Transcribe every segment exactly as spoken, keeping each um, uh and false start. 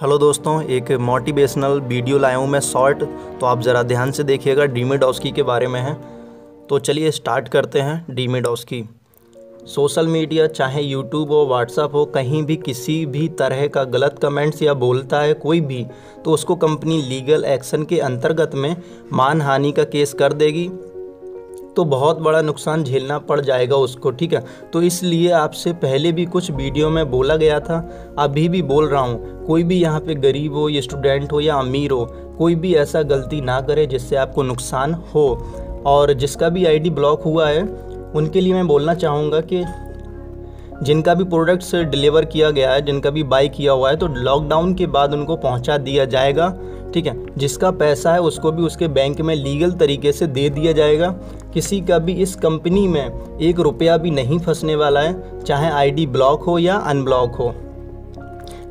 Hello दोस्तों, एक motivational video लाया हूँ मैं शॉर्ट, तो आप ज़रा ध्यान से देखिएगा। ड्रीमी ड्रॉस्की के बारे में है, तो चलिए स्टार्ट करते हैं। ड्रीमी ड्रॉस्की सोशल मीडिया चाहे यूट्यूब हो, व्हाट्सएप हो, कहीं भी किसी भी तरह का गलत कमेंट्स या बोलता है कोई भी, तो उसको कंपनी लीगल एक्शन के अंतर्गत में मानहानि का केस कर देगी, तो बहुत बड़ा नुकसान झेलना पड़ जाएगा उसको। ठीक है, तो इसलिए आपसे पहले भी कुछ वीडियो में बोला गया था, अभी भी बोल रहा हूँ, कोई भी यहाँ पे गरीब हो या स्टूडेंट हो या अमीर हो, कोई भी ऐसा गलती ना करे जिससे आपको नुकसान हो। और जिसका भी आईडी ब्लॉक हुआ है उनके लिए मैं बोलना चाहूँगा कि जिनका भी प्रोडक्ट्स डिलीवर किया गया है, जिनका भी बाई किया हुआ है, तो लॉकडाउन के बाद उनको पहुँचा दिया जाएगा। ठीक है, जिसका पैसा है उसको भी उसके बैंक में लीगल तरीके से दे दिया जाएगा। किसी का भी इस कंपनी में एक रुपया भी नहीं फंसने वाला है, चाहे आईडी ब्लॉक हो या अनब्लॉक हो।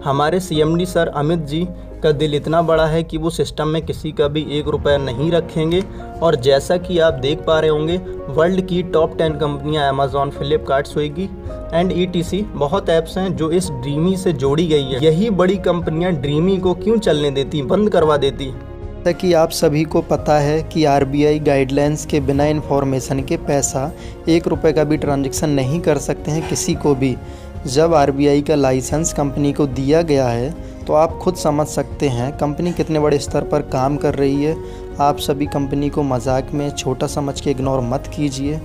हमारे सीएमडी सर अमित जी का दिल इतना बड़ा है कि वो सिस्टम में किसी का भी एक रुपया नहीं रखेंगे। और जैसा कि आप देख पा रहे होंगे, वर्ल्ड की टॉप टेन कंपनियाँ Amazon, Flipkart, Swiggy and E T C बहुत ऐप्स हैं जो इस ड्रीमी से जोड़ी गई है। यही बड़ी कंपनियां ड्रीमी को क्यों चलने देती, बंद करवा देती। जैसा कि आप सभी को पता है कि आर बी आई गाइडलाइंस के बिना इन्फॉर्मेशन के पैसा एक रुपए का भी ट्रांजैक्शन नहीं कर सकते हैं किसी को भी। जब आर बी आई का लाइसेंस कंपनी को दिया गया है तो आप खुद समझ सकते हैं कंपनी कितने बड़े स्तर पर काम कर रही है। आप सभी कंपनी को मजाक में छोटा समझ के इग्नोर मत कीजिए।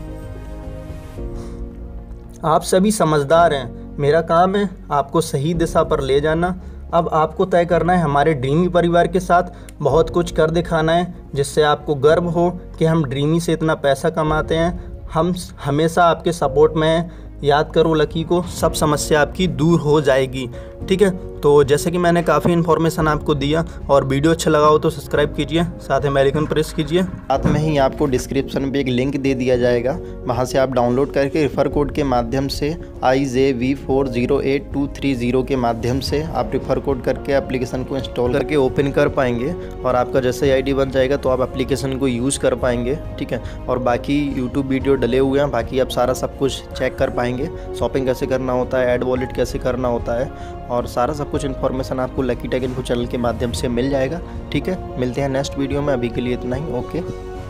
आप सभी समझदार हैं, मेरा काम है आपको सही दिशा पर ले जाना। अब आपको तय करना है हमारे ड्रीमी परिवार के साथ बहुत कुछ कर दिखाना है, जिससे आपको गर्व हो कि हम ड्रीमी से इतना पैसा कमाते हैं। हम हमेशा आपके सपोर्ट में हैं। याद करो लकी को, सब समस्या आपकी दूर हो जाएगी। ठीक है, तो जैसे कि मैंने काफ़ी इन्फॉर्मेशन आपको दिया, और वीडियो अच्छा लगा हो तो सब्सक्राइब कीजिए, साथ में बेल आइकन प्रेस कीजिए। साथ में ही आपको डिस्क्रिप्शन पे एक लिंक दे दिया जाएगा, वहां से आप डाउनलोड करके रेफर कोड के माध्यम से I J V four zero eight two three zero के माध्यम से आप रेफर कोड करके एप्लीकेशन को इंस्टॉल करके ओपन कर पाएंगे। और आपका जैसे ही आई डी बन जाएगा तो आप एप्लीकेशन को यूज़ कर पाएंगे। ठीक है, और बाकी यूट्यूब वीडियो डले हुए हैं, बाकी आप सारा सब कुछ चेक कर पाएंगे। शॉपिंग कैसे करना होता है, एड वॉलेट कैसे करना होता है, और सारा सब कुछ इन्फॉर्मेशन आपको लकी टेक इन्फो चैनल के माध्यम से मिल जाएगा। ठीक है, मिलते हैं नेक्स्ट वीडियो में, अभी के लिए इतना ही। Okay,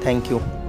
thank you.